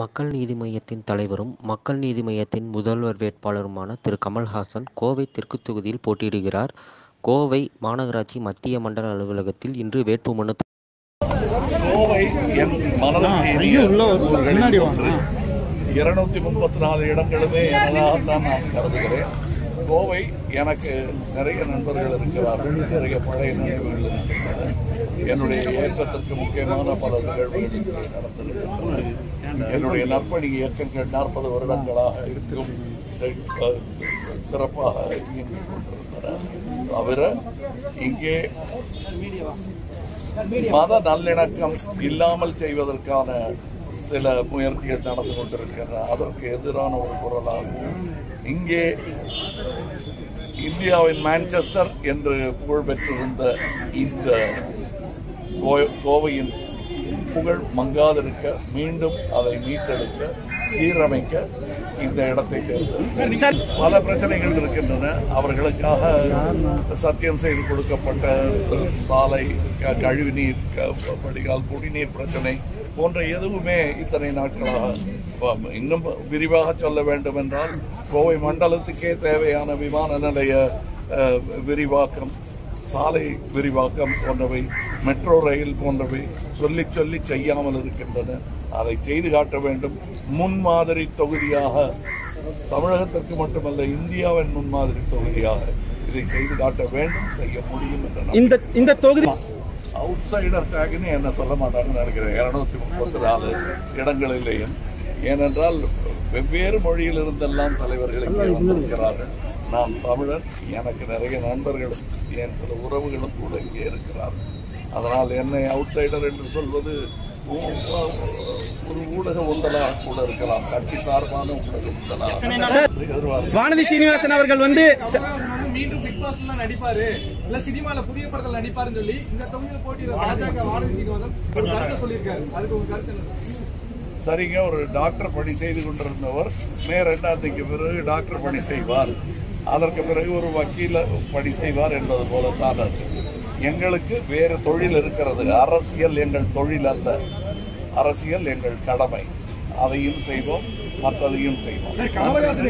மக்கள் நீதி மையத்தின் தலைவரும் மக்கள் நீதி மையத்தின் முதல்வர் வேட்பாளருமான திரு கமல்ஹாசன் கோவை தெற்கு தொகுதியில் போட்டியிடுகிறார். கோவை மாநகராட்சி மத்திய மண்டல அலுவலகத்தில் இன்று வேட்புமனு இடங்களுமே தான் நான் கருதுகிறேன். கோவை எனக்கு நிறைய நண்பர்கள் இருக்கிறார்கள், நிறைய பழைய நினைவுகள் இருக்கிறது. என்னுடைய இயக்கத்திற்கு முக்கியமான பல நிகழ்வுகள் நடந்திருக்கிறது. என்னுடைய நற்பணி இயக்கங்கள் 40 வருடங்களாக இருக்கும் சிறப்பாக இயங்கிக் கொண்டிருந்தன. தவிர இங்கே மத நல்லிணக்கம் இல்லாமல் செய்வதற்கான சில முயற்சிகள் நடந்து கொண்டிருக்கின்றன. அதற்கு எதிரான ஒரு குரலாகும். இங்கே இந்தியாவின் மான்செஸ்டர் என்று புகழ்பெற்றிருந்த இந்த கோவையின் புகழ் மங்காதிருக்க, மீண்டும் அதை மீட்டெடுக்க, சீரமைக்க இந்த இடத்தை தேர்ந்தெடுக்க பல பிரச்சனைகள் இருக்கின்றன. அவர்களுக்காக சத்தியம் செய்து கொடுக்கப்பட்ட சாலை, கழிவுநீர், வடிகால், குடிநீர் பிரச்சனை போன்ற எதுவுமே இத்தனை நாட்களாக, இன்னும் விரிவாக சொல்ல வேண்டும் என்றால் கோவை மண்டலத்துக்கே தேவையான விமான நிலைய விரிவாக்கம், சாலை விரிவாக்கம் போன்றவை, மெட்ரோ ரயில் போன்றவை சொல்லி செய்யாமல் இருக்கின்றன. அதை செய்து காட்ட வேண்டும். முன்மாதிரி தொகுதியாக, தமிழகத்திற்கு மட்டுமல்ல இந்தியாவின் முன்மாதிரி தொகுதியாக இதை செய்து காட்ட வேண்டும், செய்ய முடியும் என்ற இந்த தொகுதி அவுட் சைடர் டேக்னு என்ன சொல்ல மாட்டாங்கன்னு நினைக்கிறேன். 234 இடங்களிலேயும், ஏனென்றால் வெவ்வேறு மொழியிலிருந்தெல்லாம் தலைவர்கள் இங்கே வந்திருக்கிறார்கள். நான் தமிழர், எனக்கு நிறைய நண்பர்களும் என் சில உறவுகளும் கூட இங்கே இருக்கிறார்கள். அதனால் என்னை அவுட் சைடர் என்று சொல்வது ஒரு ஊடக உந்தலாக கூட இருக்கலாம், கட்சி சார்பான ஊடக உந்தலாக. வானதி சீனிவாசன் அவர்கள் மீண்டும் பிக் பாஸ்ல நடிப்பாரு, இல்ல சினிமால புதிய படத்தில் நடிப்பாருன்னு சொல்லி இந்த தொகுதியில் போட்டியிட பாஜக வானதி சீனிவாசன் ஒரு கருத்தை சொல்லியிருக்காரு. அதுக்கு ஒரு கருத்து சரிங்க. ஒரு டாக்டர் பணி செய்து கொண்டிருந்தவர் மே 2ஆம் தேதிக்கு பிறகு டாக்டர் பணி செய்வார், அதற்கு பிறகு ஒரு வக்கீல பணி செய்வார் என்பது போல தான். எங்களுக்கு வேறு தொழில் இருக்கிறது. அரசியல் எங்கள் தொழில் அல்ல, அரசியல் எங்கள் கடமை. அதையும் செய்வோம், மற்றதையும் செய்வோம்.